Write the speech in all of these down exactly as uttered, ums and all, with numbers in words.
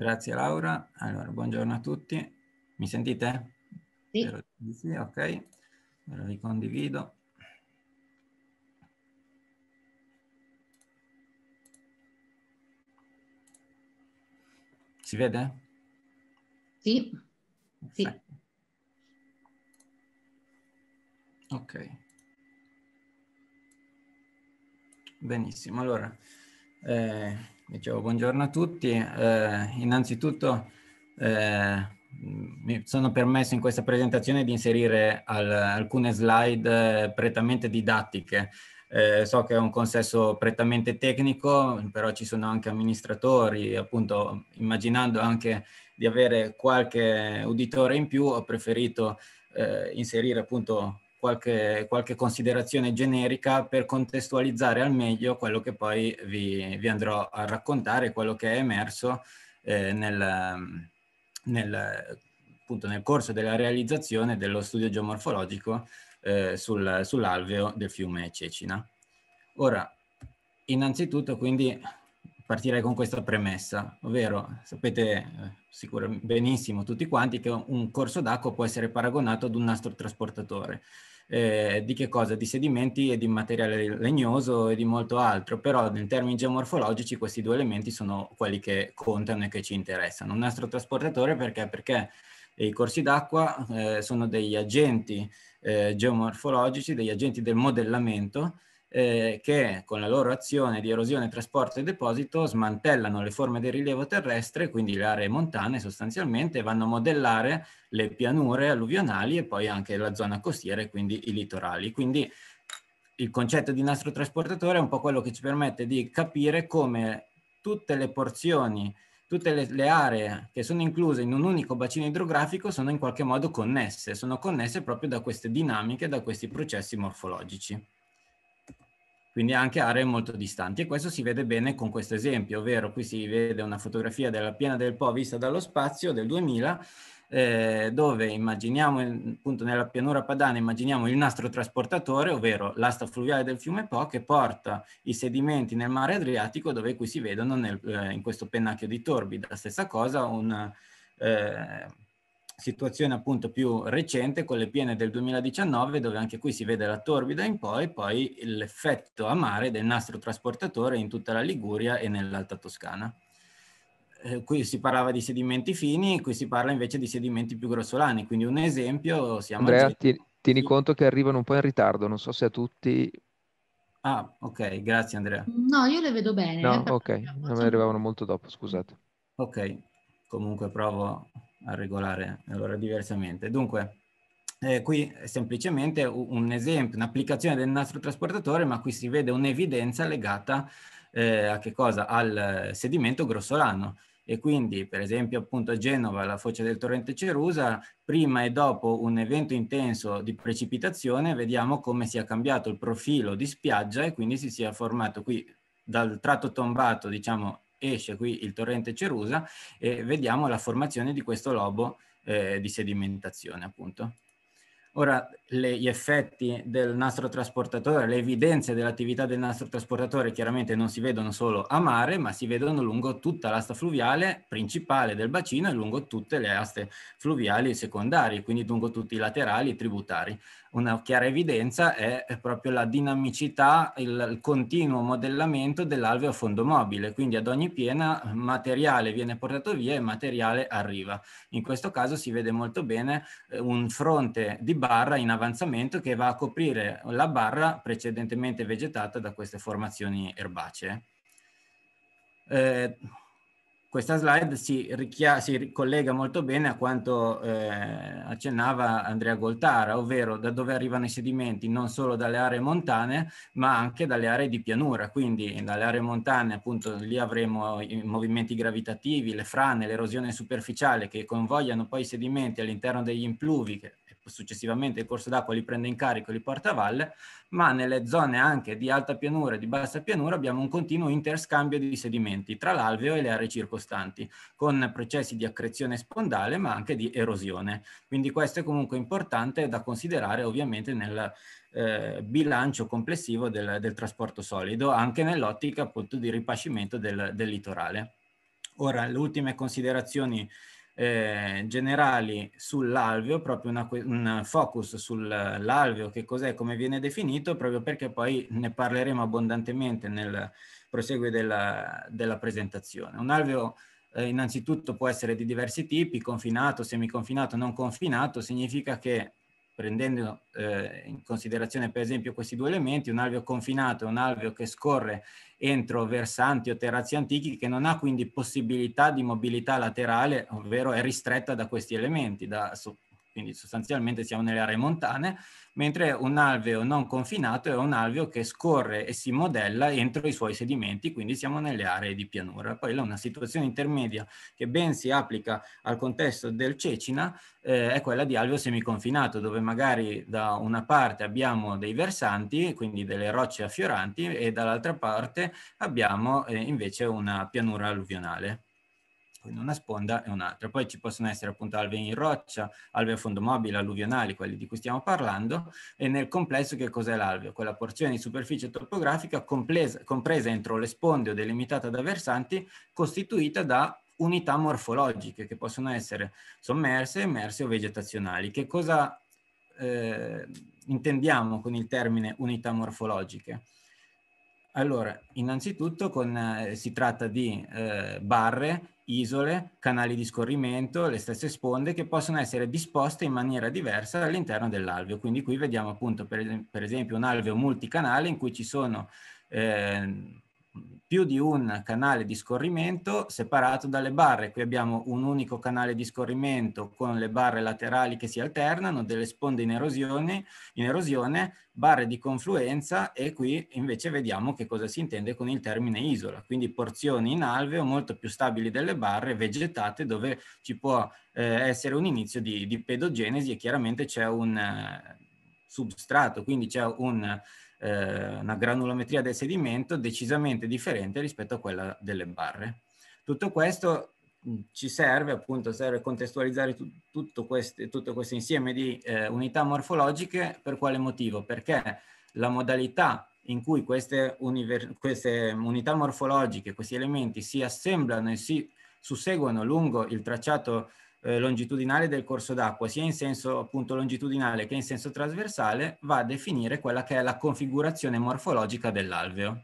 Grazie Laura. Allora, buongiorno a tutti. Mi sentite? Sì. Spero di sì, ok. Ora vi condivido. Si vede? Sì. Perfetto. Sì. Ok. Benissimo. Allora, eh, dicevo buongiorno a tutti. Eh, innanzitutto eh, mi sono permesso in questa presentazione di inserire al, alcune slide prettamente didattiche. Eh, so che è un consesso prettamente tecnico, però ci sono anche amministratori, appunto immaginando anche di avere qualche uditore in più, ho preferito eh, inserire appunto qualche, qualche considerazione generica per contestualizzare al meglio quello che poi vi, vi andrò a raccontare, quello che è emerso eh, nel, nel, appunto, nel corso della realizzazione dello studio geomorfologico Eh, sul, sull'alveo del fiume Cecina. Ora, innanzitutto quindi partirei con questa premessa, ovvero sapete eh, sicuramente benissimo tutti quanti che un corso d'acqua può essere paragonato ad un nastro trasportatore. Eh, di che cosa? Di sedimenti e di materiale legnoso e di molto altro, però in termini geomorfologici questi due elementi sono quelli che contano e che ci interessano. Un nastro trasportatore perché? Perché i corsi d'acqua eh, sono degli agenti Eh, geomorfologici, degli agenti del modellamento eh, che con la loro azione di erosione, trasporto e deposito smantellano le forme del rilievo terrestre, quindi le aree montane sostanzialmente, e vanno a modellare le pianure alluvionali e poi anche la zona costiera e quindi i litorali. Quindi il concetto di nastro trasportatore è un po' quello che ci permette di capire come tutte le porzioni, tutte le, le aree che sono incluse in un unico bacino idrografico sono in qualche modo connesse, sono connesse proprio da queste dinamiche, da questi processi morfologici. Quindi anche aree molto distanti, e questo si vede bene con questo esempio, ovvero qui si vede una fotografia della Piana del Po vista dallo spazio del duemila, eh, dove immaginiamo, appunto nella pianura padana, immaginiamo il nastro trasportatore, ovvero l'asta fluviale del fiume Po che porta i sedimenti nel mare Adriatico, dove qui si vedono nel, eh, in questo pennacchio di torbi. La stessa cosa, una eh, situazione appunto più recente con le piene del duemiladiciannove, dove anche qui si vede la torbida in poi, poi l'effetto a mare del nastro trasportatore in tutta la Liguria e nell'Alta Toscana. Qui si parlava di sedimenti fini, qui si parla invece di sedimenti più grossolani, quindi un esempio... Siamo Andrea, a... ti, tieni conto che arrivano un po' in ritardo, non so se a tutti... Ah, ok, grazie Andrea. No, io le vedo bene. No, ok, a me arrivavano molto dopo, scusate. Ok, comunque provo a regolare allora diversamente. Dunque, eh, qui è semplicemente un esempio, un'applicazione del nastro trasportatore, ma qui si vede un'evidenza legata eh, a che cosa? Al sedimento grossolano. E quindi per esempio appunto a Genova, la foce del torrente Cerusa, prima e dopo un evento intenso di precipitazione vediamo come sia cambiato il profilo di spiaggia e quindi si sia formato qui dal tratto tombato, diciamo esce qui il torrente Cerusa e vediamo la formazione di questo lobo eh, di sedimentazione appunto. Ora, le, gli effetti del nastro trasportatore, le evidenze dell'attività del nastro trasportatore chiaramente non si vedono solo a mare, ma si vedono lungo tutta l'asta fluviale principale del bacino e lungo tutte le aste fluviali secondarie, quindi lungo tutti i laterali e tributari. Una chiara evidenza è, è proprio la dinamicità, il, il continuo modellamento dell'alveo a fondo mobile, quindi ad ogni piena materiale viene portato via e materiale arriva. In questo caso si vede molto bene eh, un fronte di barra in avanzamento che va a coprire la barra precedentemente vegetata da queste formazioni erbacee. Eh, questa slide si, si ricollega molto bene a quanto eh, accennava Andrea Goltara, ovvero da dove arrivano i sedimenti non solo dalle aree montane ma anche dalle aree di pianura, quindi dalle aree montane appunto lì avremo i movimenti gravitativi, le frane, l'erosione superficiale che convogliano poi i sedimenti all'interno degli impluvi che successivamente il corso d'acqua li prende in carico e li porta a valle, ma nelle zone anche di alta pianura e di bassa pianura abbiamo un continuo interscambio di sedimenti tra l'alveo e le aree circostanti, con processi di accrezione spondale ma anche di erosione. Quindi questo è comunque importante da considerare ovviamente nel eh, bilancio complessivo del, del trasporto solido, anche nell'ottica appunto di ripascimento del, del litorale. Ora, le ultime considerazioni eh, generali sull'alveo, proprio una, un focus sull'alveo, che cos'è, come viene definito, proprio perché poi ne parleremo abbondantemente nel proseguo della, della presentazione. Un alveo eh, innanzitutto può essere di diversi tipi, confinato, semiconfinato, non confinato. Significa che, prendendo eh, in considerazione per esempio questi due elementi, un alveo confinato è un alveo che scorre entro versanti o terrazzi antichi, che non ha quindi possibilità di mobilità laterale, ovvero è ristretta da questi elementi, da, so, quindi sostanzialmente siamo nelle aree montane, mentre un alveo non confinato è un alveo che scorre e si modella entro i suoi sedimenti, quindi siamo nelle aree di pianura. Poi là una situazione intermedia che ben si applica al contesto del Cecina eh, è quella di alveo semiconfinato, dove magari da una parte abbiamo dei versanti, quindi delle rocce affioranti, e dall'altra parte abbiamo eh, invece una pianura alluvionale. Quindi una sponda e un'altra. Poi ci possono essere appunto alvei in roccia, alvei a fondo mobile, alluvionali, quelli di cui stiamo parlando. E nel complesso che cos'è l'alveo? Quella porzione di superficie topografica compresa, compresa entro le sponde o delimitata da versanti, costituita da unità morfologiche che possono essere sommerse, immerse o vegetazionali. Che cosa eh, intendiamo con il termine unità morfologiche? Allora, innanzitutto con, eh, si tratta di eh, barre, isole, canali di scorrimento, le stesse sponde, che possono essere disposte in maniera diversa all'interno dell'alveo. Quindi qui vediamo appunto per, per esempio un alveo multicanale in cui ci sono eh, più di un canale di scorrimento separato dalle barre. Qui abbiamo un unico canale di scorrimento con le barre laterali che si alternano, delle sponde in erosione, in erosione, barre di confluenza, e qui invece vediamo che cosa si intende con il termine isola, quindi porzioni in alveo molto più stabili delle barre, vegetate, dove ci può eh, essere un inizio di, di pedogenesi e chiaramente c'è un eh, substrato, quindi c'è un una granulometria del sedimento decisamente differente rispetto a quella delle barre. Tutto questo ci serve appunto, serve contestualizzare tu, tutto, queste, tutto questo insieme di eh, unità morfologiche. Per quale motivo? Perché la modalità in cui queste, queste unità morfologiche, questi elementi si assemblano e si susseguono lungo il tracciato Eh, longitudinale del corso d'acqua, sia in senso appunto longitudinale che in senso trasversale, va a definire quella che è la configurazione morfologica dell'alveo.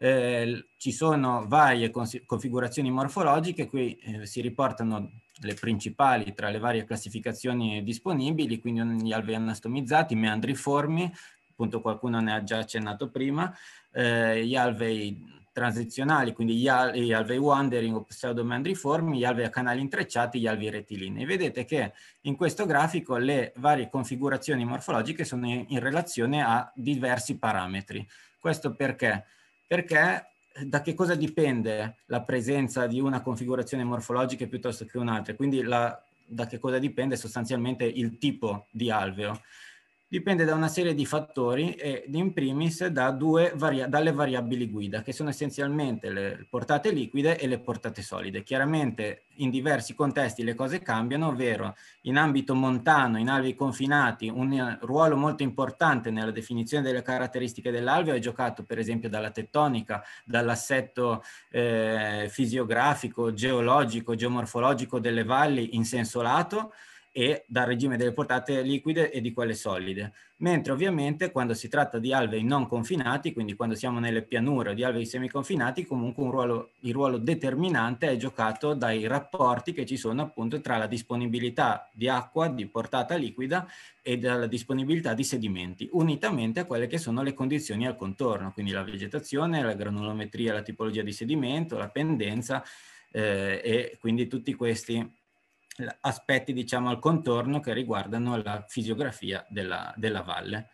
Eh, ci sono varie configurazioni morfologiche, qui eh, si riportano le principali tra le varie classificazioni disponibili, quindi gli alvei anastomizzati, meandriformi, appunto qualcuno ne ha già accennato prima, eh, gli alvei transizionali, quindi gli alvei wandering o pseudomeandriformi, gli alvei a canali intrecciati, gli alvei rettilinei. Vedete che in questo grafico le varie configurazioni morfologiche sono in relazione a diversi parametri. Questo perché? Perché da che cosa dipende la presenza di una configurazione morfologica piuttosto che un'altra? Quindi la, da che cosa dipende sostanzialmente il tipo di alveo? Dipende da una serie di fattori e in primis da due varia- dalle variabili guida, che sono essenzialmente le portate liquide e le portate solide. Chiaramente in diversi contesti le cose cambiano, ovvero in ambito montano, in alvei confinati, un ruolo molto importante nella definizione delle caratteristiche dell'alveo è giocato per esempio dalla tettonica, dall'assetto eh, fisiografico, geologico, geomorfologico delle valli in senso lato, e dal regime delle portate liquide e di quelle solide. Mentre ovviamente quando si tratta di alvei non confinati, quindi quando siamo nelle pianure o di alvei semiconfinati, comunque un ruolo, il ruolo determinante è giocato dai rapporti che ci sono appunto tra la disponibilità di acqua di portata liquida e dalla disponibilità di sedimenti, unitamente a quelle che sono le condizioni al contorno, quindi la vegetazione, la granulometria, la tipologia di sedimento, la pendenza eh, e quindi tutti questi aspetti, diciamo, al contorno che riguardano la fisiografia della, della valle.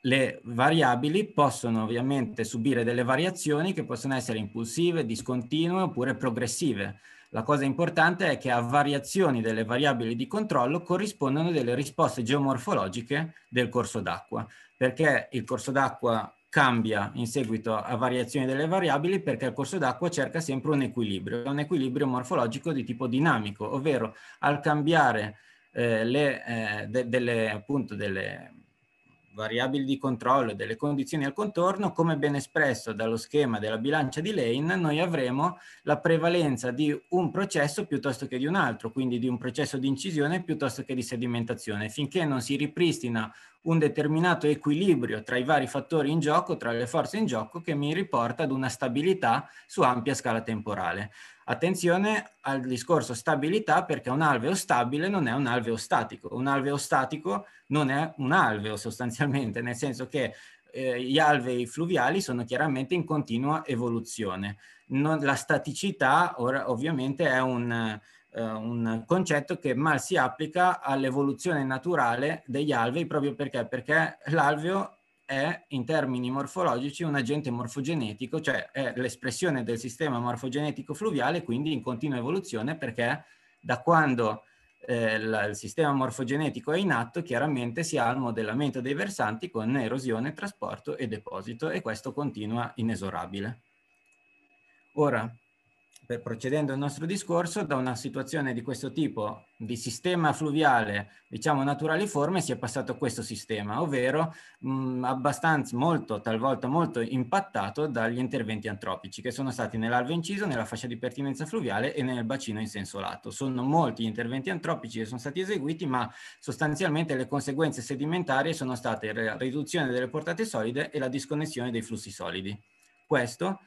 Le variabili possono ovviamente subire delle variazioni che possono essere impulsive, discontinue oppure progressive. La cosa importante è che a variazioni delle variabili di controllo corrispondono delle risposte geomorfologiche del corso d'acqua, perché il corso d'acqua cambia in seguito a variazioni delle variabili, perché il corso d'acqua cerca sempre un equilibrio, un equilibrio morfologico di tipo dinamico, ovvero al cambiare eh, le, eh, de delle, appunto, delle variabili di controllo e delle condizioni al contorno, come ben espresso dallo schema della bilancia di Lane, noi avremo la prevalenza di un processo piuttosto che di un altro, quindi di un processo di incisione piuttosto che di sedimentazione, finché non si ripristina un determinato equilibrio tra i vari fattori in gioco, tra le forze in gioco, che mi riporta ad una stabilità su ampia scala temporale. Attenzione al discorso stabilità, perché un alveo stabile non è un alveo statico. Un alveo statico non è un alveo sostanzialmente, nel senso che eh, gli alvei fluviali sono chiaramente in continua evoluzione. Non, la staticità ora, ovviamente è un... un concetto che mal si applica all'evoluzione naturale degli alvei, proprio perché, perché l'alveo è in termini morfologici un agente morfogenetico, cioè è l'espressione del sistema morfogenetico fluviale, quindi in continua evoluzione, perché da quando eh, la, il sistema morfogenetico è in atto chiaramente si ha il modellamento dei versanti con erosione, trasporto e deposito, e questo continua inesorabile. Ora, per procedendo al nostro discorso, da una situazione di questo tipo di sistema fluviale, diciamo naturaliforme, si è passato a questo sistema, ovvero mh, abbastanza molto, talvolta molto impattato dagli interventi antropici che sono stati nell'alveo inciso, nella fascia di pertinenza fluviale e nel bacino in senso lato. Sono molti gli interventi antropici che sono stati eseguiti, ma sostanzialmente le conseguenze sedimentarie sono state la riduzione delle portate solide e la disconnessione dei flussi solidi. Questo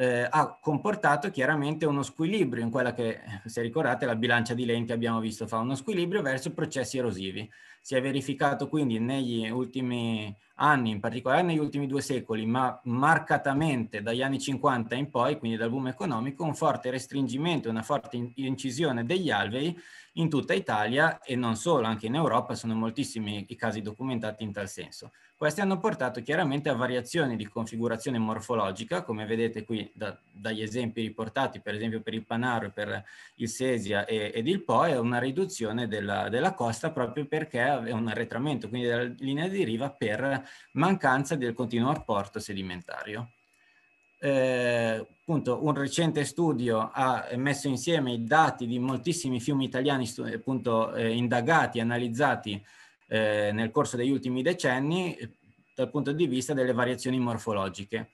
Eh, ha comportato chiaramente uno squilibrio in quella che, se ricordate, la bilancia di Lane che abbiamo visto fa uno squilibrio verso processi erosivi. Si è verificato quindi negli ultimi anni, in particolare negli ultimi due secoli, ma marcatamente dagli anni cinquanta in poi, quindi dal boom economico, un forte restringimento, una forte incisione degli alvei in tutta Italia e non solo, anche in Europa sono moltissimi i casi documentati in tal senso. Questi hanno portato chiaramente a variazioni di configurazione morfologica, come vedete qui da, dagli esempi riportati, per esempio per il Panaro, per il Sesia e, ed il Po, e una riduzione della, della costa, proprio perché è un arretramento, quindi della linea di riva, per mancanza del continuo apporto sedimentario. Eh, appunto, un recente studio ha messo insieme i dati di moltissimi fiumi italiani appunto, eh, indagati, analizzati eh, nel corso degli ultimi decenni dal punto di vista delle variazioni morfologiche.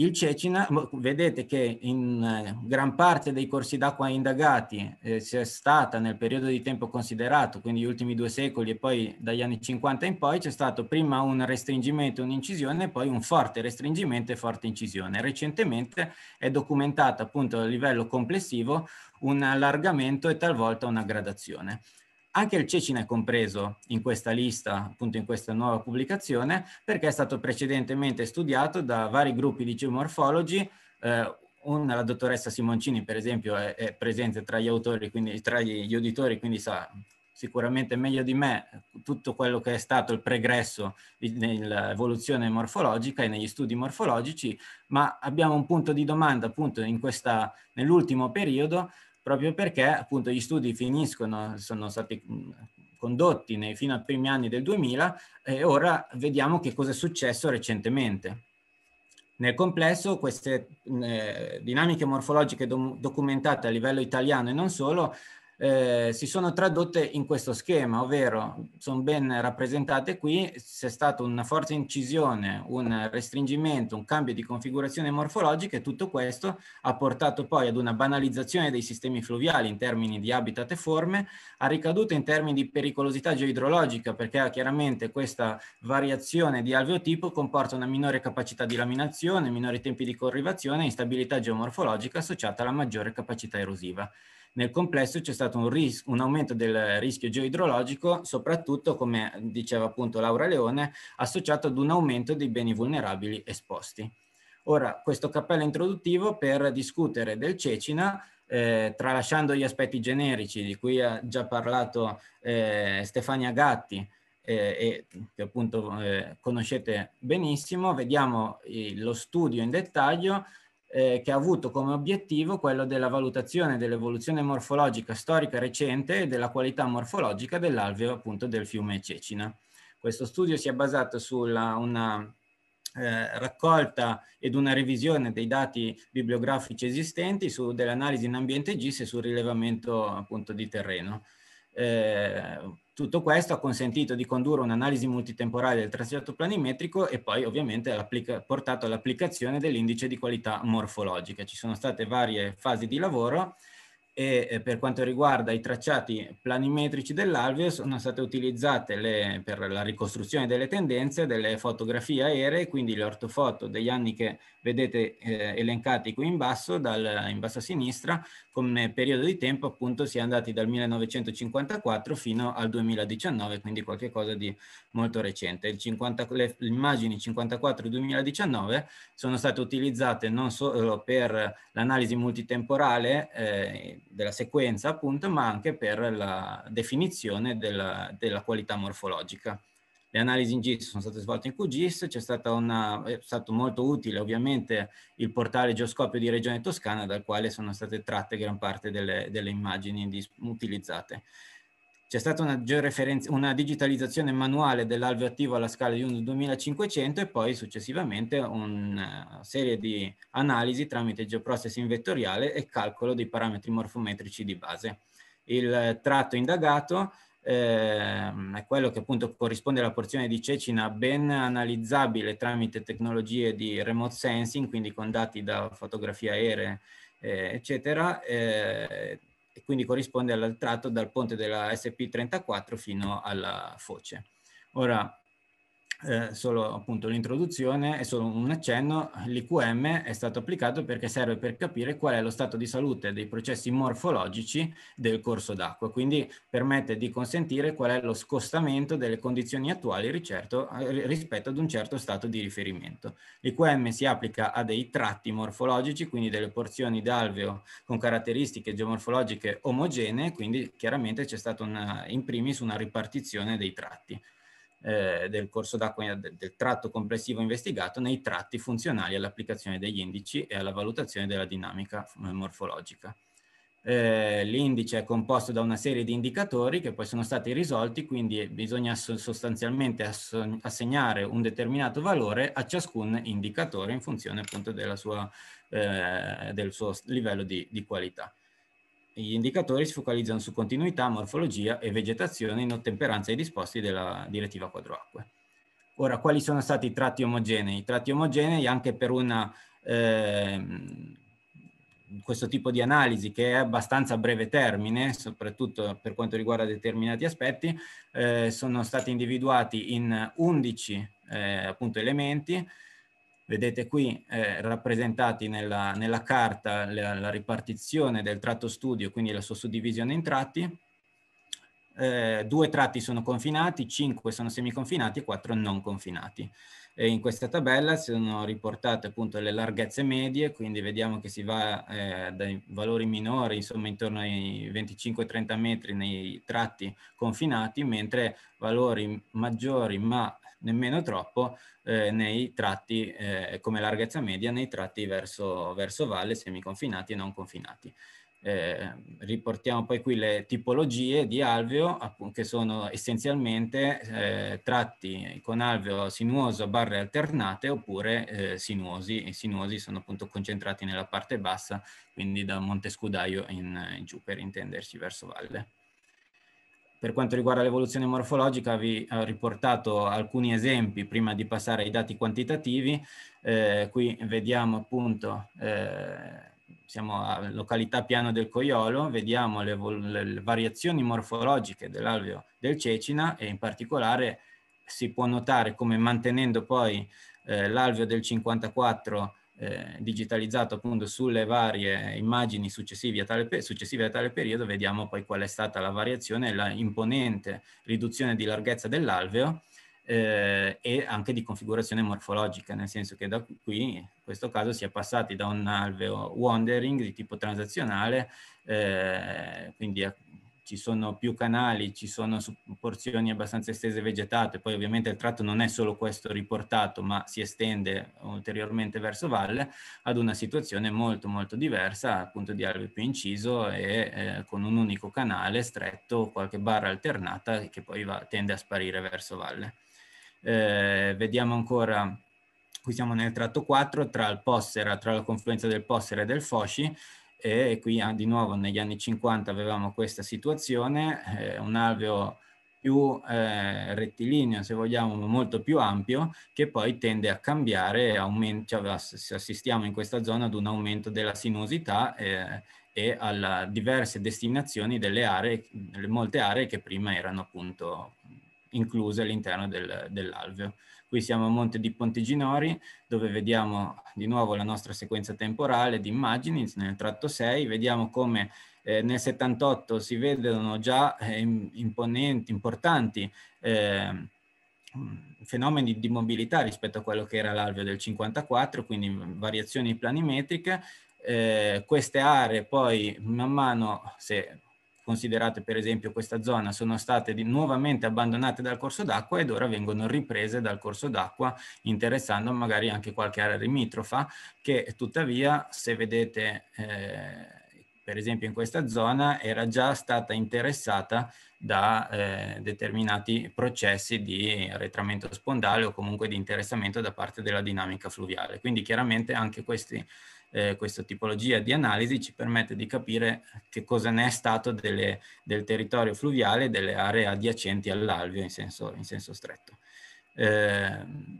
Il Cecina, vedete che in gran parte dei corsi d'acqua indagati eh, c'è stata nel periodo di tempo considerato, quindi gli ultimi due secoli e poi dagli anni cinquanta in poi, c'è stato prima un restringimento, un'incisione, poi un forte restringimento e forte incisione. Recentemente è documentato appunto a livello complessivo un allargamento e talvolta una gradazione. Anche il Cecina è compreso in questa lista, appunto in questa nuova pubblicazione, perché è stato precedentemente studiato da vari gruppi di geomorfologi. Eh, una, la dottoressa Simoncini, per esempio, è, è presente tra gli autori, quindi tra gli uditori, quindi sa sicuramente meglio di me tutto quello che è stato il pregresso nell'evoluzione morfologica e negli studi morfologici, ma abbiamo un punto di domanda appunto in questa, nell'ultimo periodo, proprio perché appunto gli studi finiscono, sono stati condotti nei, fino ai primi anni del duemila, e ora vediamo che cosa è successo recentemente. Nel complesso queste eh, dinamiche morfologiche do- documentate a livello italiano e non solo eh, si sono tradotte in questo schema, ovvero sono ben rappresentate qui, c'è stata una forte incisione, un restringimento, un cambio di configurazione morfologica, e tutto questo ha portato poi ad una banalizzazione dei sistemi fluviali in termini di habitat e forme, ha ricadute in termini di pericolosità geoidrologica, perché chiaramente questa variazione di alveotipo comporta una minore capacità di laminazione, minori tempi di corrivazione e instabilità geomorfologica associata alla maggiore capacità erosiva. Nel complesso c'è stato un, ris- un aumento del rischio geoidrologico, soprattutto, come diceva appunto Laura Leone, associato ad un aumento dei beni vulnerabili esposti. Ora, questo cappello introduttivo per discutere del Cecina, eh, tralasciando gli aspetti generici di cui ha già parlato eh, Stefania Gatti, Eh, e che appunto eh, conoscete benissimo, vediamo eh, lo studio in dettaglio, Eh, che ha avuto come obiettivo quello della valutazione dell'evoluzione morfologica storica recente e della qualità morfologica dell'alveo appunto del fiume Cecina. Questo studio si è basato sulla una eh, raccolta ed una revisione dei dati bibliografici esistenti, su delle analisi in ambiente G I S e sul rilevamento appunto di terreno. Eh, tutto questo ha consentito di condurre un'analisi multitemporale del tracciato planimetrico e poi ovviamente ha portato all'applicazione dell'indice di qualità morfologica. Ci sono state varie fasi di lavoro e per quanto riguarda i tracciati planimetrici dell'alveo sono state utilizzate le, per la ricostruzione delle tendenze delle fotografie aeree, quindi le ortofoto degli anni che vedete eh, elencati qui in basso, dal, in basso a sinistra, come periodo di tempo appunto si è andati dal millenovecentocinquantaquattro fino al duemiladiciannove, quindi qualcosa di molto recente. Il cinquanta, le immagini cinquantaquattro duemiladiciannove sono state utilizzate non solo per l'analisi multitemporale eh, della sequenza appunto, ma anche per la definizione della, della qualità morfologica. Le analisi in G I S sono state svolte in Q G I S, c'è stata una, è stato molto utile ovviamente il portale geoscopio di Regione Toscana, dal quale sono state tratte gran parte delle, delle immagini di, utilizzate. C'è stata una, una digitalizzazione manuale dell'alveo attivo alla scala di uno duemilacinquecento e poi successivamente una serie di analisi tramite geoprocessing vettoriale e calcolo dei parametri morfometrici di base. Il tratto indagato Eh, è quello che appunto corrisponde alla porzione di Cecina ben analizzabile tramite tecnologie di remote sensing, quindi con dati da fotografie aeree eh, eccetera, eh, e quindi corrisponde al tratto dal ponte della S P trentaquattro fino alla foce. Ora Eh, solo appunto l'introduzione e solo un accenno, l'I Q M è stato applicato perché serve per capire qual è lo stato di salute dei processi morfologici del corso d'acqua, quindi permette di consentire qual è lo scostamento delle condizioni attuali ricerto, rispetto ad un certo stato di riferimento. L'I Q M si applica a dei tratti morfologici, quindi delle porzioni d'alveo con caratteristiche geomorfologiche omogenee, quindi chiaramente c'è stata una, in primis una ripartizione dei tratti. Eh, del corso d'acqua, del tratto complessivo investigato nei tratti funzionali all'applicazione degli indici e alla valutazione della dinamica morfologica. Eh, l'indice è composto da una serie di indicatori che poi sono stati risolti, quindi bisogna sostanzialmente assegnare un determinato valore a ciascun indicatore in funzione appunto della sua, eh, del suo livello di, di qualità. Gli indicatori si focalizzano su continuità, morfologia e vegetazione in ottemperanza ai disposti della direttiva quadroacque. Ora, quali sono stati i tratti omogenei? I tratti omogenei anche per una, eh, questo tipo di analisi che è abbastanza a breve termine, soprattutto per quanto riguarda determinati aspetti, eh, sono stati individuati in undici eh, appunto, elementi. Vedete qui eh, rappresentati nella, nella carta la, la ripartizione del tratto studio, quindi la sua suddivisione in tratti. Eh, due tratti sono confinati, cinque sono semiconfinati e quattro non confinati. E in questa tabella sono riportate appunto le larghezze medie, quindi vediamo che si va eh, dai valori minori, insomma intorno ai venticinque trenta metri nei tratti confinati, mentre valori maggiori ma nemmeno troppo eh, nei tratti eh, come larghezza media nei tratti verso, verso valle, semiconfinati e non confinati. Eh, riportiamo poi qui le tipologie di alveo che sono essenzialmente eh, tratti con alveo sinuoso a barre alternate oppure eh, sinuosi, e sinuosi sono appunto concentrati nella parte bassa, quindi da Montescudaio in, in giù per intenderci verso valle. Per quanto riguarda l'evoluzione morfologica vi ho riportato alcuni esempi prima di passare ai dati quantitativi. Eh, qui vediamo appunto, eh, siamo a località Piano del Coiolo, vediamo le, le variazioni morfologiche dell'alveo del Cecina e in particolare si può notare come mantenendo poi eh, l'alveo del cinquantaquattro Eh, digitalizzato appunto sulle varie immagini successive a, tale, successive a tale periodo, vediamo poi qual è stata la variazione e la imponente riduzione di larghezza dell'alveo eh, e anche di configurazione morfologica, nel senso che da qui in questo caso si è passati da un alveo wandering di tipo transazionale, eh, quindi a, ci sono più canali, ci sono porzioni abbastanza estese vegetate, poi ovviamente il tratto non è solo questo riportato ma si estende ulteriormente verso valle, ad una situazione molto molto diversa appunto di alveo più inciso e eh, con un unico canale stretto, qualche barra alternata che poi va, tende a sparire verso valle. Eh, vediamo ancora, qui siamo nel tratto quattro tra il Possera, tra la confluenza del Possera e del Fosci, e qui di nuovo negli anni cinquanta avevamo questa situazione, eh, un alveo più eh, rettilineo, se vogliamo, molto più ampio, che poi tende a cambiare, aumenta, cioè, assistiamo in questa zona ad un aumento della sinuosità eh, e alla diverse destinazioni delle aree, molte aree che prima erano appunto incluse all'interno del, dell'alveo. Qui siamo a Monte di Pontiginori, dove vediamo di nuovo la nostra sequenza temporale di immagini nel tratto sei, vediamo come Eh, nel settantotto si vedono già eh, imponenti, importanti eh, fenomeni di mobilità rispetto a quello che era l'alveo del cinquantaquattro, quindi variazioni planimetriche. Eh, queste aree poi man mano, se considerate per esempio questa zona, sono state di, nuovamente abbandonate dal corso d'acqua ed ora vengono riprese dal corso d'acqua, interessando magari anche qualche area limitrofa, che tuttavia, se vedete eh, per esempio in questa zona, era già stata interessata da eh, determinati processi di arretramento spondale o comunque di interessamento da parte della dinamica fluviale. Quindi chiaramente anche questi, eh, questa tipologia di analisi ci permette di capire che cosa ne è stato delle, del territorio fluviale e delle aree adiacenti all'alveo in senso, in senso stretto. Eh,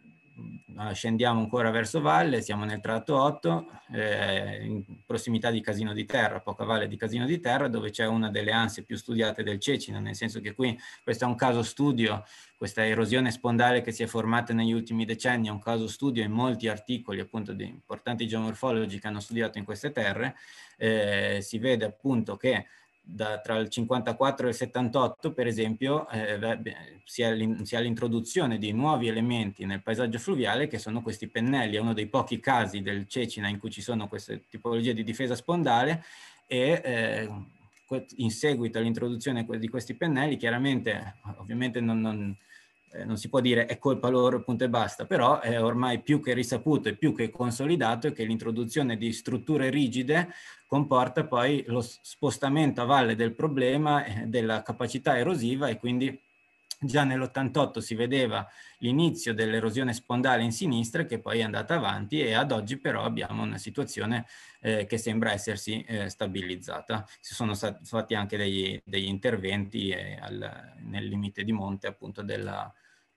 Scendiamo ancora verso valle, siamo nel tratto otto, eh, in prossimità di Casino di Terra, poca valle di Casino di Terra, dove c'è una delle anse più studiate del Cecina, nel senso che qui questo è un caso studio, questa erosione spondale che si è formata negli ultimi decenni è un caso studio in molti articoli appunto di importanti geomorfologi che hanno studiato in queste terre. Eh, si vede appunto che Da, tra il cinquantaquattro e il settantotto, per esempio, eh, si ha l'introduzione di nuovi elementi nel paesaggio fluviale, che sono questi pennelli. È uno dei pochi casi del Cecina in cui ci sono queste tipologie di difesa spondale e eh, in seguito all'introduzione di questi pennelli, chiaramente, ovviamente non... non Eh, non si può dire è colpa loro, punto e basta, però è ormai più che risaputo e più che consolidato che l'introduzione di strutture rigide comporta poi lo spostamento a valle del problema eh, della capacità erosiva, e quindi già nell'ottantotto si vedeva l'inizio dell'erosione spondale in sinistra, che poi è andata avanti, e ad oggi però abbiamo una situazione eh, che sembra essersi eh, stabilizzata. Si sono stati fatti anche degli, degli interventi eh, al, nel limite di monte appunto della,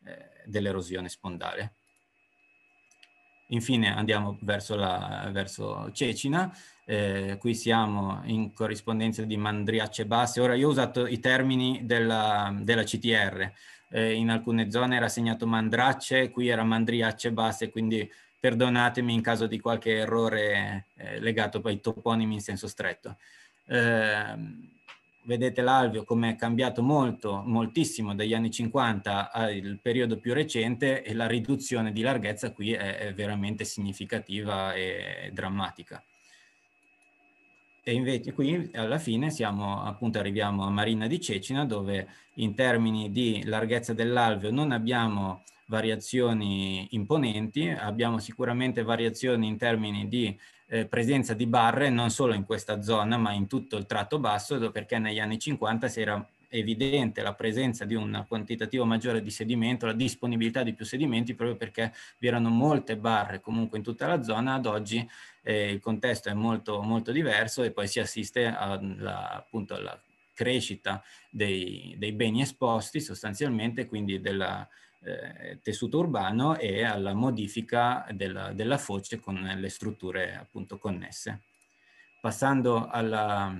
eh, dell'erosione spondale. Infine andiamo verso, la, verso Cecina. Eh, qui siamo in corrispondenza di mandriacce basse. Ora io ho usato i termini della, della C T R, eh, in alcune zone era segnato mandracce, qui era mandriacce basse, quindi perdonatemi in caso di qualche errore eh, legato ai toponimi in senso stretto. Eh, Vedete l'alveo come è cambiato molto, moltissimo dagli anni cinquanta al periodo più recente, e la riduzione di larghezza qui è, è veramente significativa e drammatica. E invece qui alla fine siamo, appunto, arriviamo a Marina di Cecina, dove in termini di larghezza dell'alveo non abbiamo variazioni imponenti, abbiamo sicuramente variazioni in termini di eh, presenza di barre, non solo in questa zona ma in tutto il tratto basso, perché negli anni cinquanta si era evidente la presenza di un quantitativo maggiore di sedimento, la disponibilità di più sedimenti, proprio perché vi erano molte barre comunque in tutta la zona. Ad oggi eh, il contesto è molto, molto diverso, e poi si assiste alla, appunto alla crescita dei, dei beni esposti sostanzialmente, quindi della Eh, tessuto urbano, e alla modifica della, della foce con le strutture appunto connesse. Passando alla,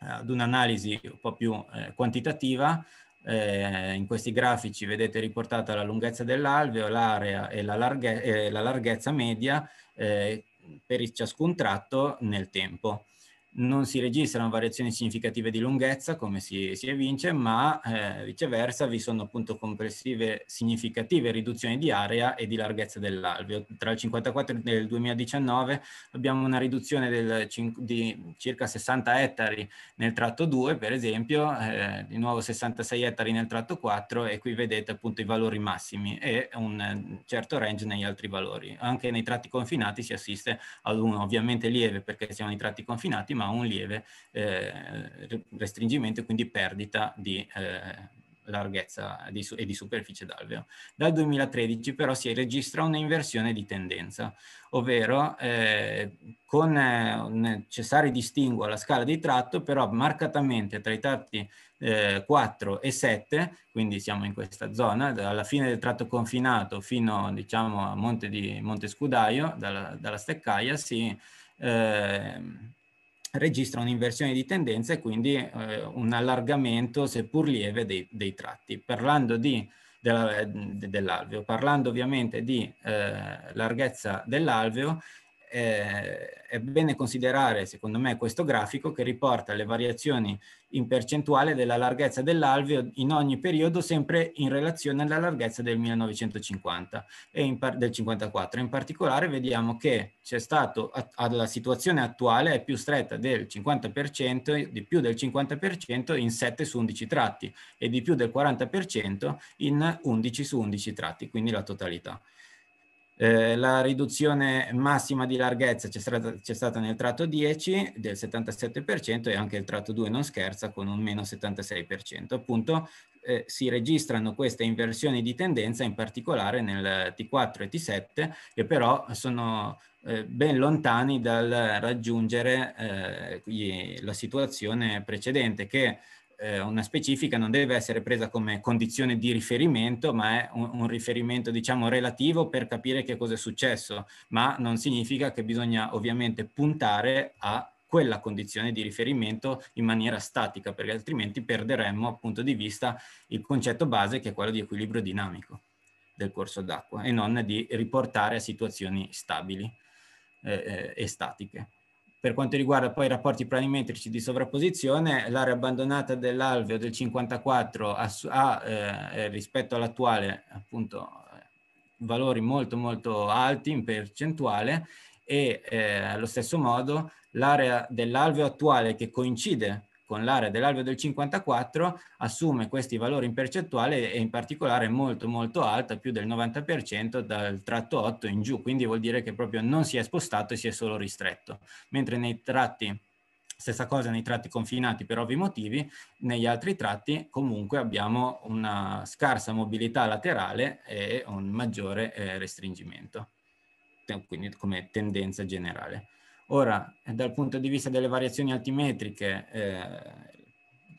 ad un'analisi un po' più eh, quantitativa, eh, in questi grafici vedete riportata la lunghezza dell'alveo, l'area e la, larghe, eh, la larghezza media eh, per ciascun tratto nel tempo. Non si registrano variazioni significative di lunghezza, come si, si evince, ma eh, viceversa vi sono appunto complessive significative riduzioni di area e di larghezza dell'alveo. Tra il cinquantaquattro e il duemiladiciannove abbiamo una riduzione del, di circa sessanta ettari nel tratto due, per esempio, eh, di nuovo sessantasei ettari nel tratto quattro, e qui vedete appunto i valori massimi e un certo range negli altri valori. Anche nei tratti confinati si assiste ad uno ovviamente lieve, perché siamo nei tratti confinati, ma un lieve eh, restringimento, quindi perdita di eh, larghezza di su e di superficie d'alveo. Dal duemilatredici però si registra un'inversione di tendenza, ovvero eh, con eh, un cessare distinguo alla scala di tratto, però marcatamente tra i tratti eh, quattro e sette, quindi siamo in questa zona, dalla fine del tratto confinato fino, diciamo, a Monte di Montescudaio, dalla, dalla Steccaia, si eh, registra un'inversione di tendenza e quindi eh, un allargamento, seppur lieve, dei, dei tratti. Parlando di dell'alveo, parlando ovviamente di eh, larghezza dell'alveo, eh, è bene considerare, secondo me, questo grafico che riporta le variazioni in percentuale della larghezza dell'alveo in ogni periodo, sempre in relazione alla larghezza del millenovecentocinquanta e in del cinquantaquattro. In particolare vediamo che c'è stato, alla situazione attuale, è più stretta del cinquanta per cento, di più del cinquanta per cento in sette su undici tratti e di più del quaranta per cento in undici su undici tratti, quindi la totalità. Eh, la riduzione massima di larghezza c'è stata, stata nel tratto dieci del settantasette per cento e anche il tratto due non scherza con un meno settantasei per cento. Appunto eh, si registrano queste inversioni di tendenza in particolare nel T quattro e T sette, che però sono eh, ben lontani dal raggiungere eh, gli, la situazione precedente, che una specifica non deve essere presa come condizione di riferimento, ma è un, un riferimento, diciamo, relativo per capire che cosa è successo, ma non significa che bisogna ovviamente puntare a quella condizione di riferimento in maniera statica, perché altrimenti perderemmo appunto di vista il concetto base, che è quello di equilibrio dinamico del corso d'acqua, e non di riportare a situazioni stabili eh, e statiche. Per quanto riguarda poi i rapporti planimetrici di sovrapposizione, l'area abbandonata dell'alveo del cinquantaquattro ha eh, rispetto all'attuale appunto valori molto molto alti in percentuale, e eh, allo stesso modo l'area dell'alveo attuale, che coincide con l'area dell'alveo del cinquantaquattro, assume questi valori in percentuale, e in particolare molto molto alta, più del novanta per cento dal tratto otto in giù, quindi vuol dire che proprio non si è spostato e si è solo ristretto, mentre nei tratti, stessa cosa nei tratti confinati per ovvi motivi, negli altri tratti comunque abbiamo una scarsa mobilità laterale e un maggiore eh, restringimento, quindi come tendenza generale. Ora, dal punto di vista delle variazioni altimetriche, eh,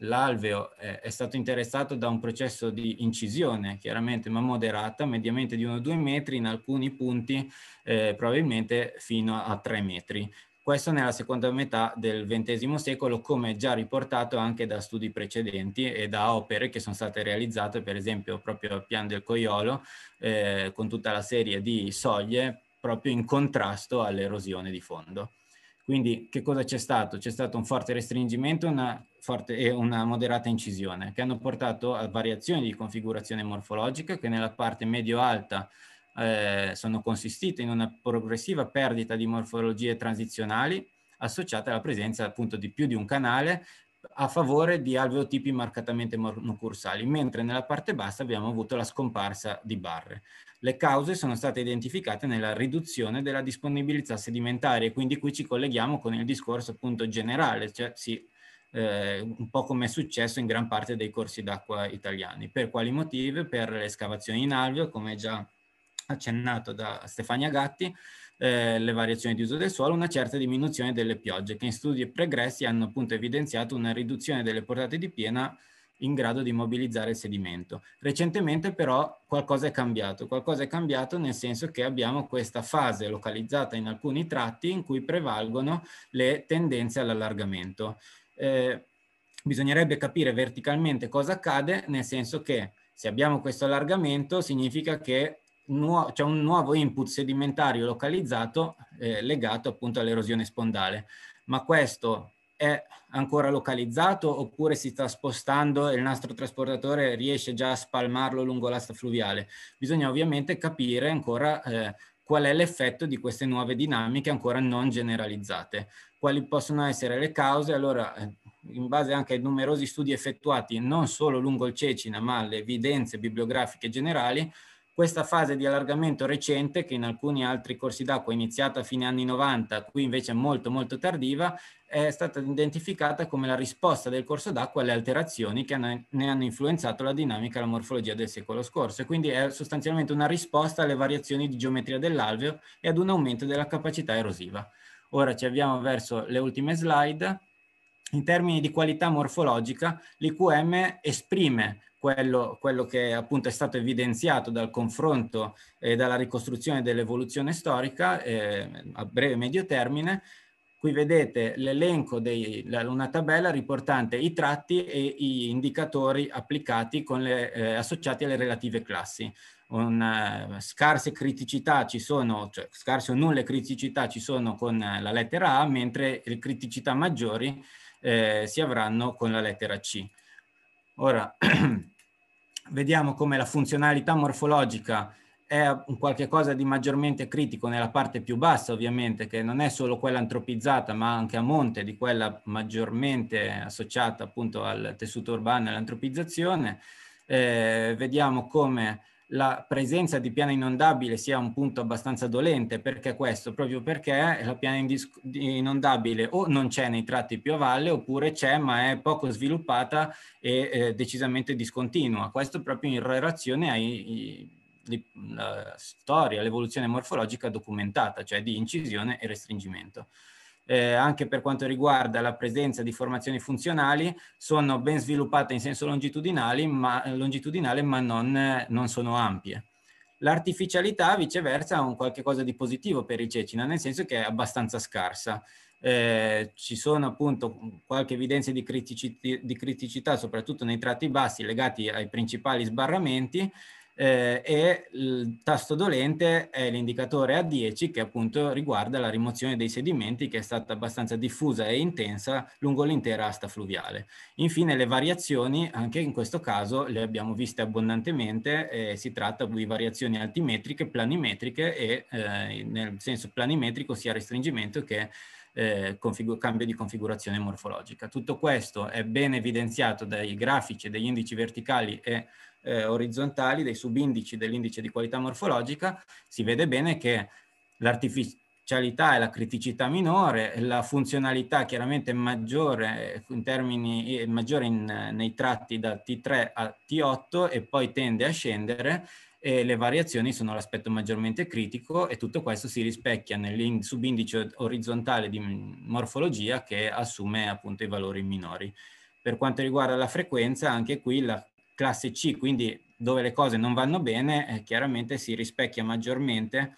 l'alveo è, è stato interessato da un processo di incisione, chiaramente ma moderata, mediamente di uno due metri, in alcuni punti eh, probabilmente fino a tre metri. Questo nella seconda metà del ventesimo secolo, come già riportato anche da studi precedenti e da opere che sono state realizzate, per esempio proprio al Piano del Coiolo, eh, con tutta la serie di soglie proprio in contrasto all'erosione di fondo. Quindi che cosa c'è stato? C'è stato un forte restringimento una forte, e una moderata incisione, che hanno portato a variazioni di configurazione morfologica che nella parte medio-alta eh, sono consistite in una progressiva perdita di morfologie transizionali associate alla presenza appunto di più di un canale a favore di alveotipi marcatamente monocursali, mentre nella parte bassa abbiamo avuto la scomparsa di barre. Le cause sono state identificate nella riduzione della disponibilità sedimentaria, e quindi qui ci colleghiamo con il discorso appunto generale, cioè sì, eh, un po' come è successo in gran parte dei corsi d'acqua italiani. Per quali motivi? Per le escavazioni in alveo, come già accennato da Stefania Gatti, eh, le variazioni di uso del suolo, una certa diminuzione delle piogge, che in studi pregressi hanno appunto evidenziato una riduzione delle portate di piena in grado di mobilizzare il sedimento. Recentemente però qualcosa è cambiato, qualcosa è cambiato nel senso che abbiamo questa fase localizzata in alcuni tratti in cui prevalgono le tendenze all'allargamento. Eh, bisognerebbe capire verticalmente cosa accade, nel senso che se abbiamo questo allargamento significa che c'è un nuovo input sedimentario localizzato eh, legato appunto all'erosione spondale, ma questo è ancora localizzato oppure si sta spostando e il nastro trasportatore riesce già a spalmarlo lungo l'asta fluviale? Bisogna ovviamente capire ancora eh, qual è l'effetto di queste nuove dinamiche ancora non generalizzate. Quali possono essere le cause? Allora, in base anche ai numerosi studi effettuati non solo lungo il Cecina ma alle evidenze bibliografiche generali, Questa fase di allargamento recente, che in alcuni altri corsi d'acqua è iniziata a fine anni novanta, qui invece è molto molto tardiva, è stata identificata come la risposta del corso d'acqua alle alterazioni che ne hanno influenzato la dinamica e la morfologia del secolo scorso. E quindi è sostanzialmente una risposta alle variazioni di geometria dell'alveo e ad un aumento della capacità erosiva. Ora ci avviamo verso le ultime slide. In termini di qualità morfologica, l'I Q M esprime quello, quello che appunto è stato evidenziato dal confronto e dalla ricostruzione dell'evoluzione storica eh, a breve e medio termine. Qui vedete l'elenco di una tabella riportante i tratti e gli indicatori applicati con le, eh, associati alle relative classi. Una, scarse criticità ci sono, cioè scarse o nulle criticità ci sono con la lettera A, mentre le criticità maggiori eh, si avranno con la lettera C. Ora vediamo come la funzionalità morfologica è un qualche cosa di maggiormente critico nella parte più bassa, ovviamente, che non è solo quella antropizzata ma anche a monte di quella maggiormente associata appunto al tessuto urbano e all'antropizzazione. Eh, vediamo come la presenza di piana inondabile sia un punto abbastanza dolente. Perché questo? Proprio perché la piana inondabile o non c'è nei tratti più a valle, oppure c'è ma è poco sviluppata e eh, decisamente discontinua. Questo proprio in relazione ai, ai, alla storia, all'evoluzione morfologica documentata, cioè di incisione e restringimento. Eh, anche per quanto riguarda la presenza di formazioni funzionali, sono ben sviluppate in senso longitudinale, ma, longitudinale, ma non, non sono ampie. L'artificialità, viceversa, ha un qualche cosa di positivo per il Cecina, nel senso che è abbastanza scarsa. Eh, ci sono appunto qualche evidenza di, critici, di criticità, soprattutto nei tratti bassi, legati ai principali sbarramenti, Eh, e il tasto dolente è l'indicatore A dieci, che appunto riguarda la rimozione dei sedimenti, che è stata abbastanza diffusa e intensa lungo l'intera asta fluviale. Infine le variazioni, anche in questo caso le abbiamo viste abbondantemente, eh, si tratta di variazioni altimetriche, planimetriche e eh, nel senso planimetrico sia restringimento che Eh, cambio di configurazione morfologica. Tutto questo è ben evidenziato dai grafici degli indici verticali e eh, orizzontali, dei subindici dell'indice di qualità morfologica. Si vede bene che l'artificialità e la criticità minore, la funzionalità chiaramente maggiore in termini maggiore in, nei tratti da T tre a T otto e poi tende a scendere, e le variazioni sono l'aspetto maggiormente critico, e tutto questo si rispecchia nel subindice orizzontale di morfologia, che assume appunto i valori minori. Per quanto riguarda la frequenza, anche qui la classe C, quindi dove le cose non vanno bene, eh, chiaramente si rispecchia maggiormente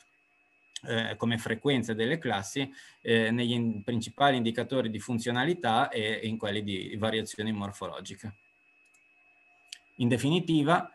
eh, come frequenza delle classi eh, negli in principali indicatori di funzionalità e, e in quelli di variazioni morfologiche. In definitiva,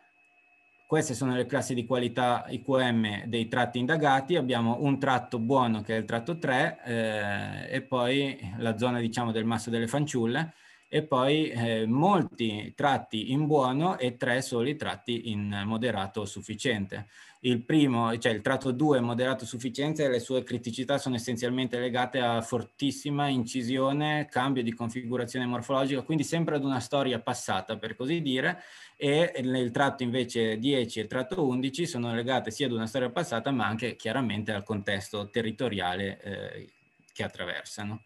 queste sono le classi di qualità I Q M dei tratti indagati. Abbiamo un tratto buono che è il tratto tre eh, e poi la zona, diciamo, del Masso delle Fanciulle, e poi eh, molti tratti in buono e tre soli tratti in moderato o sufficiente. Il primo, cioè il tratto due moderato sufficiente, e le sue criticità sono essenzialmente legate a fortissima incisione, cambio di configurazione morfologica, quindi sempre ad una storia passata, per così dire, e nel tratto invece dieci e il tratto undici sono legate sia ad una storia passata ma anche chiaramente al contesto territoriale eh, che attraversano.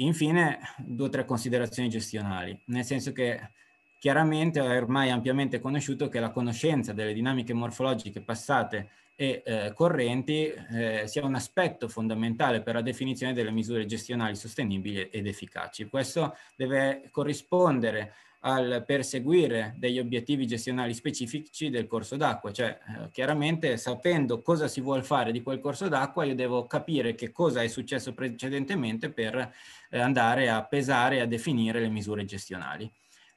Infine, due o tre considerazioni gestionali, nel senso che chiaramente è ormai ampiamente conosciuto che la conoscenza delle dinamiche morfologiche passate e eh, correnti eh, sia un aspetto fondamentale per la definizione delle misure gestionali sostenibili ed efficaci. Questo deve corrispondere al perseguire degli obiettivi gestionali specifici del corso d'acqua, cioè eh, chiaramente sapendo cosa si vuol fare di quel corso d'acqua, io devo capire che cosa è successo precedentemente per eh, andare a pesare e a definire le misure gestionali.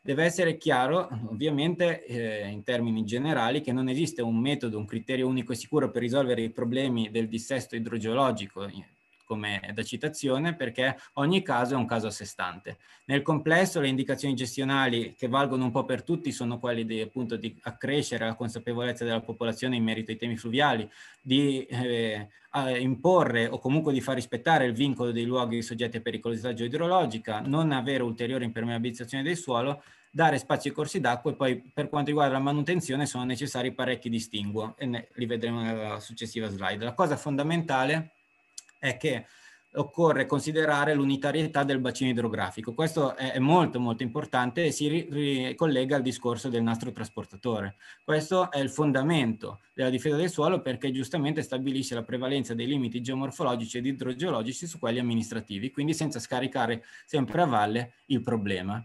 Deve essere chiaro, ovviamente, eh, in termini generali, che non esiste un metodo, un criterio unico e sicuro per risolvere i problemi del dissesto idrogeologico come da citazione, perché ogni caso è un caso a sé stante. Nel complesso le indicazioni gestionali che valgono un po' per tutti sono quelle di, appunto, di accrescere la consapevolezza della popolazione in merito ai temi fluviali, di eh, imporre o comunque di far rispettare il vincolo dei luoghi soggetti a pericolosità idrologica, non avere ulteriore impermeabilizzazione del suolo, dare spazi ai corsi d'acqua, e poi per quanto riguarda la manutenzione sono necessari parecchi distinguo e ne, li vedremo nella successiva slide. La cosa fondamentale è che occorre considerare l'unitarietà del bacino idrografico. Questo è molto molto importante e si ricollega al discorso del nastro trasportatore. Questo è il fondamento della difesa del suolo, perché giustamente stabilisce la prevalenza dei limiti geomorfologici ed idrogeologici su quelli amministrativi, quindi senza scaricare sempre a valle il problema.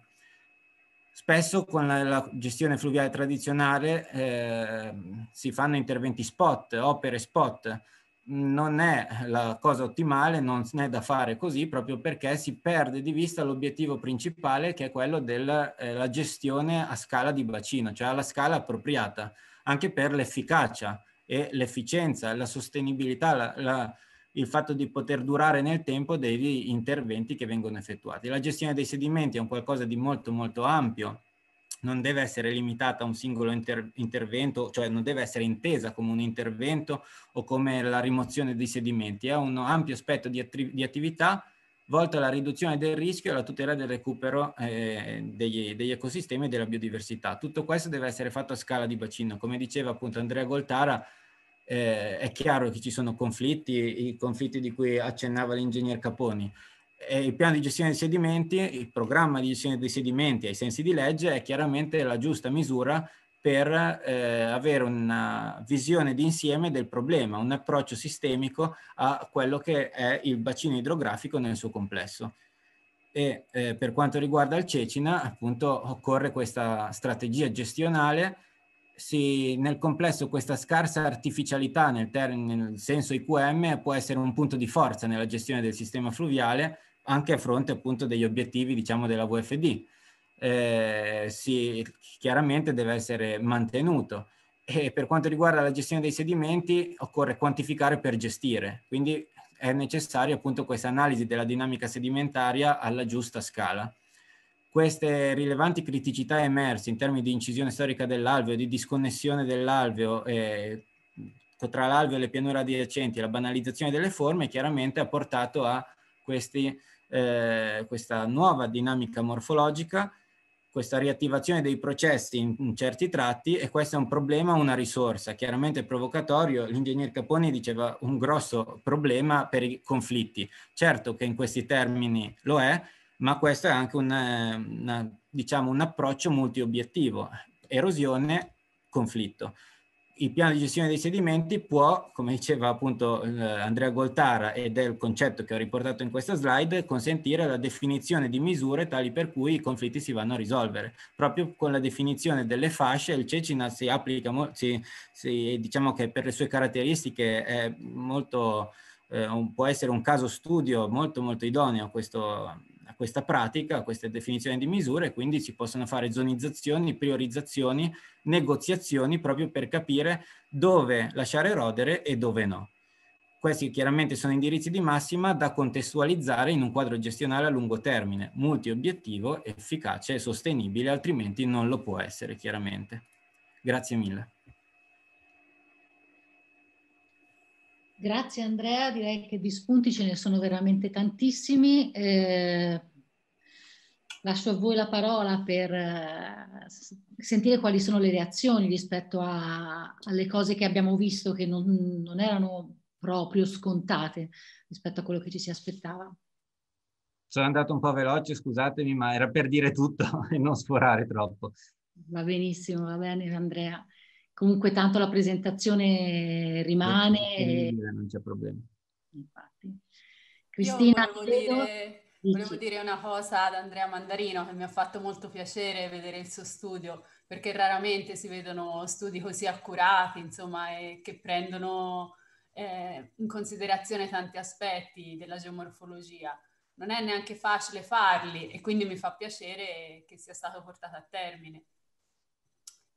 Spesso con la, la gestione fluviale tradizionale eh, si fanno interventi spot, opere spot. Non è la cosa ottimale, non è da fare così, proprio perché si perde di vista l'obiettivo principale, che è quello della eh, gestione a scala di bacino, cioè alla scala appropriata, anche per l'efficacia e l'efficienza, la sostenibilità, la, la, il fatto di poter durare nel tempo degli interventi che vengono effettuati. La gestione dei sedimenti è un qualcosa di molto molto ampio, non deve essere limitata a un singolo inter intervento, cioè non deve essere intesa come un intervento o come la rimozione dei sedimenti. È un ampio aspetto di, di attività volta alla riduzione del rischio e alla tutela del recupero eh, degli, degli ecosistemi e della biodiversità. Tutto questo deve essere fatto a scala di bacino. Come diceva appunto Andrea Goltara, Eh, è chiaro che ci sono conflitti, i conflitti di cui accennava l'ingegner Caponi. E il piano di gestione dei sedimenti, il programma di gestione dei sedimenti ai sensi di legge è chiaramente la giusta misura per eh, avere una visione d'insieme del problema, un approccio sistemico a quello che è il bacino idrografico nel suo complesso. E eh, per quanto riguarda il Cecina, appunto, occorre questa strategia gestionale. Sì, nel complesso questa scarsa artificialità nel, nel senso I Q M può essere un punto di forza nella gestione del sistema fluviale, anche a fronte appunto degli obiettivi, diciamo, della V F D. Eh, sì, chiaramente deve essere mantenuto. E per quanto riguarda la gestione dei sedimenti occorre quantificare per gestire, quindi è necessaria appunto questa analisi della dinamica sedimentaria alla giusta scala. Queste rilevanti criticità emerse in termini di incisione storica dell'alveo, di disconnessione dell'alveo eh, tra l'alveo e le pianure adiacenti, la banalizzazione delle forme, chiaramente ha portato a questi, eh, questa nuova dinamica morfologica, questa riattivazione dei processi in, in certi tratti, e questo è un problema, una risorsa. Chiaramente provocatorio, l'ingegner Caponi diceva un grosso problema per i conflitti. Certo che in questi termini lo è, ma questo è anche un, una, diciamo, un approccio multiobiettivo: erosione, conflitto. Il piano di gestione dei sedimenti può, come diceva appunto Andrea Goltara, ed è il concetto che ho riportato in questa slide, consentire la definizione di misure tali per cui i conflitti si vanno a risolvere. Proprio con la definizione delle fasce il Cecina si applica, si, si, diciamo che per le sue caratteristiche è molto, eh, un, può essere un caso studio molto molto idoneo questo, a questa pratica, a questa definizione di misure. Quindi si possono fare zonizzazioni, priorizzazioni, negoziazioni, proprio per capire dove lasciare erodere e dove no. Questi chiaramente sono indirizzi di massima da contestualizzare in un quadro gestionale a lungo termine, multiobiettivo, efficace e sostenibile, altrimenti non lo può essere, chiaramente. Grazie mille. Grazie Andrea, direi che di spunti ce ne sono veramente tantissimi. Eh, lascio a voi la parola per eh, sentire quali sono le reazioni rispetto a, alle cose che abbiamo visto, che non, non erano proprio scontate rispetto a quello che ci si aspettava. Sono andato un po' veloce, scusatemi, ma era per dire tutto e non sforare troppo. Va benissimo, va bene Andrea. Comunque tanto la presentazione rimane. E... non c'è problema. Infatti. Cristina, volevo, dire, volevo dire una cosa ad Andrea Mandarino, che mi ha fatto molto piacere vedere il suo studio, perché raramente si vedono studi così accurati, insomma, e che prendono eh, in considerazione tanti aspetti della geomorfologia. Non è neanche facile farli, e quindi mi fa piacere che sia stato portato a termine.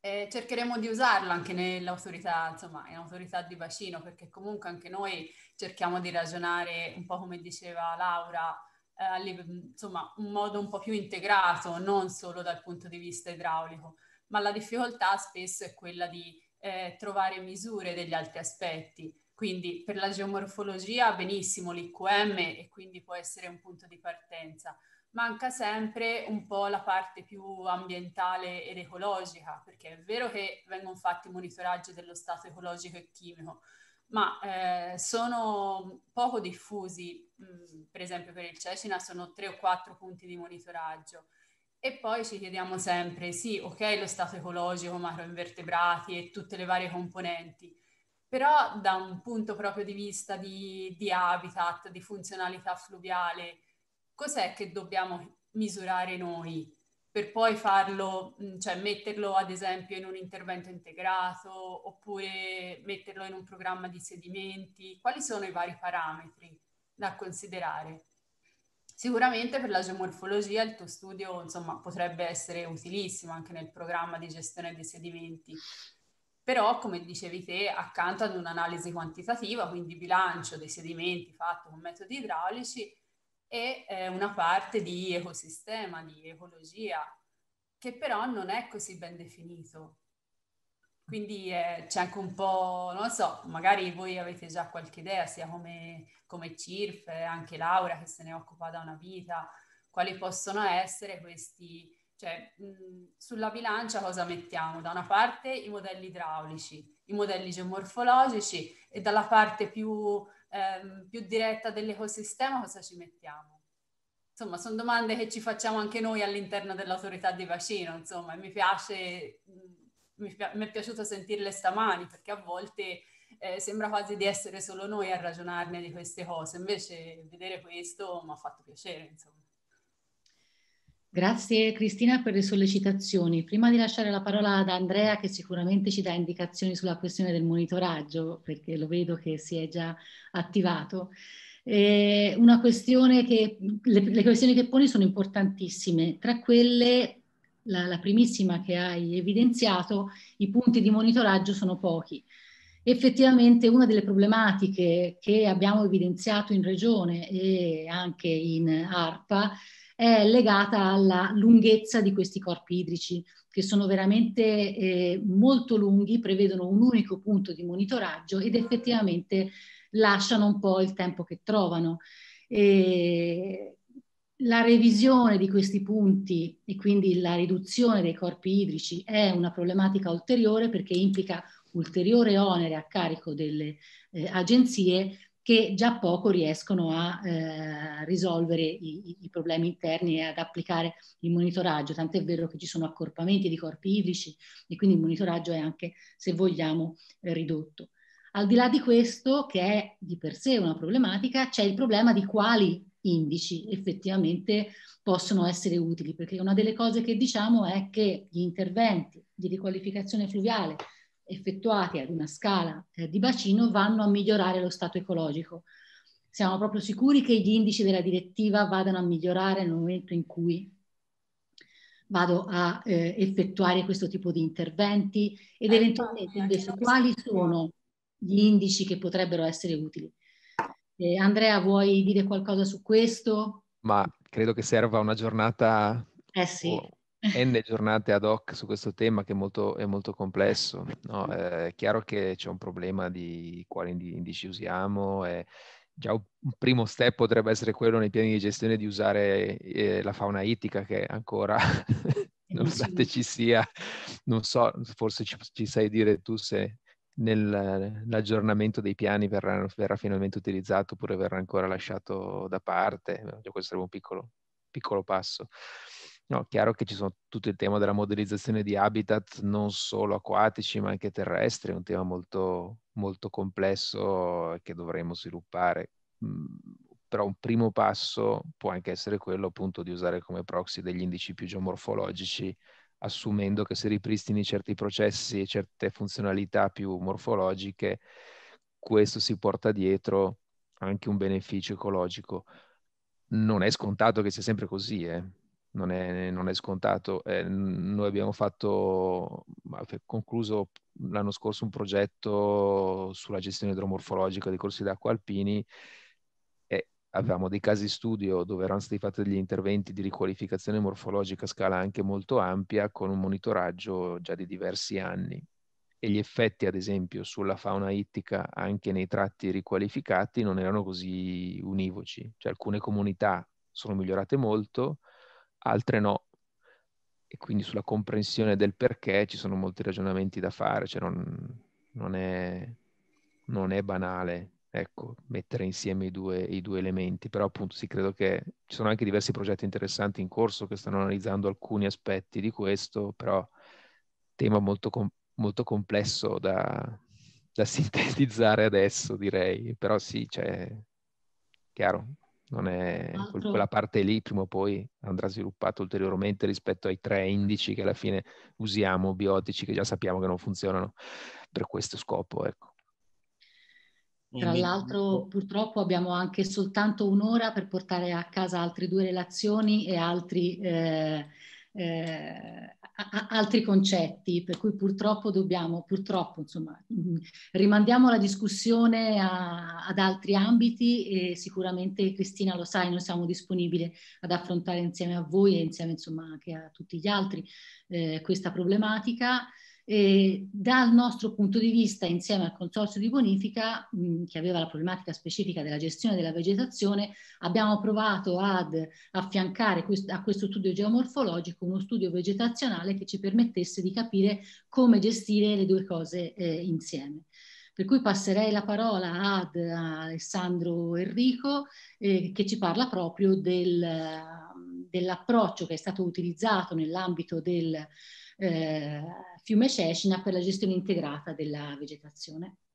Eh, cercheremo di usarla anche nell'autorità, insomma, in autorità di bacino, perché comunque anche noi cerchiamo di ragionare un po' come diceva Laura, eh, insomma, un modo un po' più integrato, non solo dal punto di vista idraulico, ma la difficoltà spesso è quella di eh, trovare misure degli altri aspetti. Quindi per la geomorfologia benissimo l'I Q M, e quindi può essere un punto di partenza. Manca sempre un po' la parte più ambientale ed ecologica, perché è vero che vengono fatti monitoraggi dello stato ecologico e chimico, ma eh, sono poco diffusi. Mh, per esempio per il Cecina sono tre o quattro punti di monitoraggio, e poi ci chiediamo sempre, sì, ok, lo stato ecologico, macroinvertebrati e tutte le varie componenti, però da un punto proprio di vista di, di habitat, di funzionalità fluviale, cos'è che dobbiamo misurare noi per poi farlo, cioè metterlo ad esempio in un intervento integrato, oppure metterlo in un programma di sedimenti? Quali sono i vari parametri da considerare? Sicuramente per la geomorfologia il tuo studio, insomma, potrebbe essere utilissimo anche nel programma di gestione dei sedimenti, però come dicevi te, accanto ad un'analisi quantitativa, quindi bilancio dei sedimenti fatto con metodi idraulici, e eh, una parte di ecosistema, di ecologia, che però non è così ben definito. Quindi eh, c'è anche un po', non so, magari voi avete già qualche idea, sia come, come C I R F, anche Laura che se ne occupa da una vita, quali possono essere questi, cioè mh, sulla bilancia cosa mettiamo? Da una parte i modelli idraulici, i modelli geomorfologici, e dalla parte più... Ehm, più diretta dell'ecosistema cosa ci mettiamo? Insomma, sono domande che ci facciamo anche noi all'interno dell'autorità di bacino, insomma, e mi piace, mi, mi è piaciuto sentirle stamani, perché a volte eh, sembra quasi di essere solo noi a ragionarne di queste cose, invece vedere questo mi ha fatto piacere, insomma. Grazie Cristina per le sollecitazioni. Prima di lasciare la parola ad Andrea, che sicuramente ci dà indicazioni sulla questione del monitoraggio, perché lo vedo che si è già attivato, eh, una questione che, le, le questioni che poni sono importantissime. Tra quelle, la, la primissima che hai evidenziato, i punti di monitoraggio sono pochi. Effettivamente una delle problematiche che abbiamo evidenziato in Regione e anche in ARPA è legata alla lunghezza di questi corpi idrici, che sono veramente eh, molto lunghi, prevedono un unico punto di monitoraggio ed effettivamente lasciano un po' il tempo che trovano. E la revisione di questi punti e quindi la riduzione dei corpi idrici è una problematica ulteriore, perché implica ulteriore onere a carico delle eh, agenzie, che già poco riescono a eh, risolvere i, i problemi interni e ad applicare il monitoraggio, tant'è vero che ci sono accorpamenti di corpi idrici e quindi il monitoraggio è anche, se vogliamo, eh, ridotto. Al di là di questo, che è di per sé una problematica, c'è il problema di quali indici effettivamente possono essere utili, perché una delle cose che diciamo è che gli interventi di riqualificazione fluviale effettuati ad una scala eh, di bacino vanno a migliorare lo stato ecologico. Siamo proprio sicuri che gli indici della direttiva vadano a migliorare nel momento in cui vado a eh, effettuare questo tipo di interventi? Ed eh, eventualmente invece quali sono gli indici che potrebbero essere utili? Eh, Andrea, vuoi dire qualcosa su questo? Ma credo che serva una giornata... Eh sì. Oh. N giornate ad hoc su questo tema, che è molto, è molto complesso, no? È chiaro che c'è un problema di quali indici usiamo, e già un primo step potrebbe essere quello nei piani di gestione di usare eh, la fauna ittica, che ancora, nonostante ci sia, non so, forse ci, ci sai dire tu se nell'aggiornamento dei piani verrà, verrà finalmente utilizzato oppure verrà ancora lasciato da parte. Questo sarebbe un piccolo, piccolo passo. No, chiaro che ci sono tutto il tema della modellizzazione di habitat, non solo acquatici ma anche terrestri, è un tema molto, molto complesso che dovremo sviluppare, però un primo passo può anche essere quello appunto di usare come proxy degli indici più geomorfologici, assumendo che si ripristini certi processi e certe funzionalità più morfologiche, questo si porta dietro anche un beneficio ecologico. Non è scontato che sia sempre così, eh. non è, non è scontato. Eh, noi abbiamo fatto, concluso l'anno scorso un progetto sulla gestione idromorfologica dei corsi d'acqua alpini e avevamo dei casi studio dove erano stati fatti degli interventi di riqualificazione morfologica a scala anche molto ampia con un monitoraggio già di diversi anni. E gli effetti, ad esempio, sulla fauna ittica anche nei tratti riqualificati non erano così univoci. Cioè alcune comunità sono migliorate molto, altre no. E quindi sulla comprensione del perché ci sono molti ragionamenti da fare. Cioè non, non, è, non è banale, ecco, mettere insieme i due, i due elementi. Però appunto sì, credo che ci sono anche diversi progetti interessanti in corso che stanno analizzando alcuni aspetti di questo, però tema molto complesso. molto complesso da, da sintetizzare adesso, direi, però sì, cioè, chiaro, non è, quella parte lì prima o poi andrà sviluppata ulteriormente rispetto ai tre indici che alla fine usiamo, biotici, che già sappiamo che non funzionano per questo scopo, ecco. Tra l'altro purtroppo abbiamo anche soltanto un'ora per portare a casa altre due relazioni e altri... Eh, eh, altri concetti, per cui purtroppo dobbiamo, purtroppo insomma, rimandiamo la discussione a, ad altri ambiti e sicuramente Cristina lo sai, noi siamo disponibili ad affrontare insieme a voi e insieme insomma anche a tutti gli altri eh, questa problematica. E dal nostro punto di vista, insieme al Consorzio di Bonifica, mh, che aveva la problematica specifica della gestione della vegetazione, abbiamo provato ad affiancare quest- a questo studio geomorfologico uno studio vegetazionale che ci permettesse di capire come gestire le due cose eh, insieme. Per cui passerei la parola ad Alessandro Enrico eh, che ci parla proprio del, dell'approccio che è stato utilizzato nell'ambito del Eh, fiume Cecina per la gestione integrata della vegetazione.